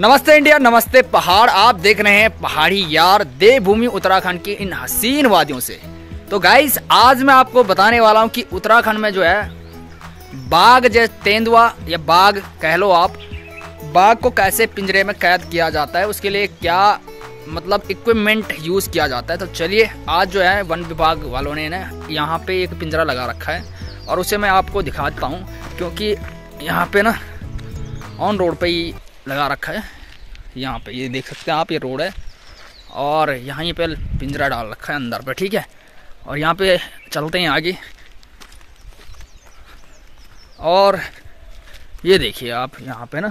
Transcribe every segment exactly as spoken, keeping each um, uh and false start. नमस्ते इंडिया, नमस्ते पहाड़। आप देख रहे हैं पहाड़ी यार, देवभूमि उत्तराखंड की इन हसीन वादियों से। तो गाइस, आज मैं आपको बताने वाला हूं कि उत्तराखंड में जो है बाघ जैसे तेंदुआ या बाघ कह लो आप, बाघ को कैसे पिंजरे में कैद किया जाता है, उसके लिए क्या मतलब इक्विपमेंट यूज़ किया जाता है। तो चलिए, आज जो है वन विभाग वालों ने ना यहाँ पर एक पिंजरा लगा रखा है और उसे मैं आपको दिखाता हूँ, क्योंकि यहाँ पर ना ऑन रोड पर ही लगा रखा है। यहाँ पे ये देख सकते हैं आप, ये रोड है और यहाँ पे पिंजरा डाल रखा है अंदर पे, ठीक है। और यहाँ पे चलते हैं आगे और ये देखिए आप, यहाँ पे ना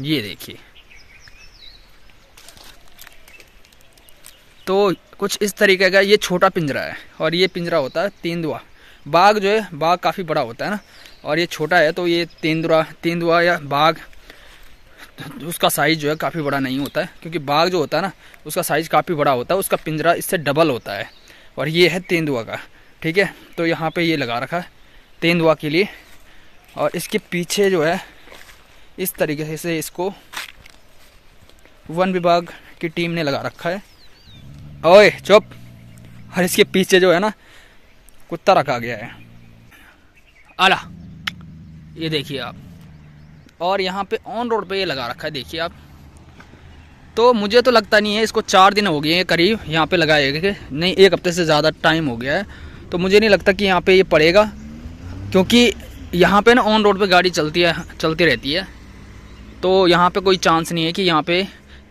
ये देखिए, तो कुछ इस तरीके का ये छोटा पिंजरा है और ये पिंजरा होता है तेंदुआ। बाघ जो है, बाघ काफ़ी बड़ा होता है ना और ये छोटा है, तो ये तेंदुआ तेंदुआ या बाघ उसका साइज़ जो है काफ़ी बड़ा नहीं होता है, क्योंकि बाघ जो होता है ना उसका साइज़ काफ़ी बड़ा होता है, उसका पिंजरा इससे डबल होता है और ये है तेंदुआ का, ठीक है। तो यहाँ पे ये लगा रखा है तेंदुआ के लिए और इसके पीछे जो है इस तरीके से इसको वन विभाग की टीम ने लगा रखा है। ओए चुप! और इसके पीछे जो है ना कुत्ता रखा गया है, आला, ये देखिए आप। और यहाँ पे ऑन रोड पे ये लगा रखा है, देखिए आप। तो मुझे तो लगता नहीं है, इसको चार दिन हो गए हैं करीब यहाँ पे लगाए गए, नहीं एक हफ्ते से ज़्यादा टाइम हो गया है। तो मुझे नहीं लगता कि यहाँ पे ये यह पड़ेगा, क्योंकि यहाँ पे ना ऑन रोड पे गाड़ी चलती है चलती रहती है, तो यहाँ पे कोई चांस नहीं है कि यहाँ पे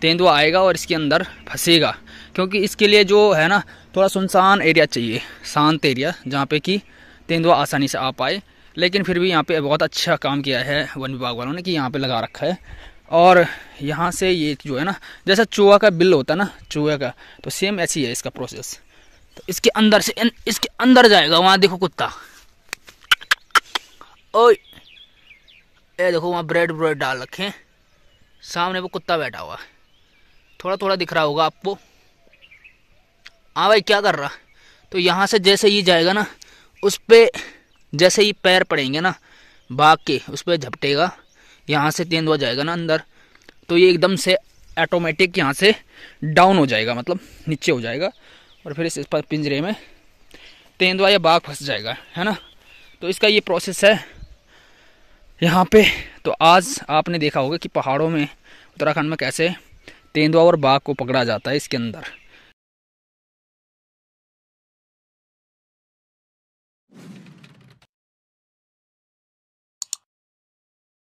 तेंदुआ आएगा और इसके अंदर फंसेगा, क्योंकि इसके लिए जो है ना थोड़ा सुनसान एरिया चाहिए, शांत एरिया जहाँ पे कि तेंदुआ आसानी से आ पाए। लेकिन फिर भी यहाँ पे बहुत अच्छा काम किया है वन विभाग वालों ने कि यहाँ पे लगा रखा है। और यहाँ से ये जो है ना, जैसा चूहा का बिल होता है ना, चूहे का, तो सेम ऐसी है इसका प्रोसेस। तो इसके अंदर से इन, इसके अंदर जाएगा। वहाँ देखो कुत्ता, ओए ये देखो, वहाँ ब्रेड ब्रेड डाल रखे हैं, सामने वो कुत्ता बैठा हुआ, थोड़ा थोड़ा दिख रहा होगा आपको। हाँ भाई, क्या कर रहा? तो यहाँ से जैसे ये जाएगा ना, उस पर जैसे ही पैर पड़ेंगे ना बाघ के, उस पर झपटेगा, यहाँ से तेंदुआ जाएगा ना अंदर, तो ये एकदम से ऑटोमेटिक यहाँ से डाउन हो जाएगा, मतलब नीचे हो जाएगा और फिर इस पर पिंजरे में तेंदुआ या बाघ फंस जाएगा, है ना। तो इसका ये प्रोसेस है यहाँ पे। तो आज आपने देखा होगा कि पहाड़ों में उत्तराखंड में कैसे तेंदुआ और बाघ को पकड़ा जाता है इसके अंदर।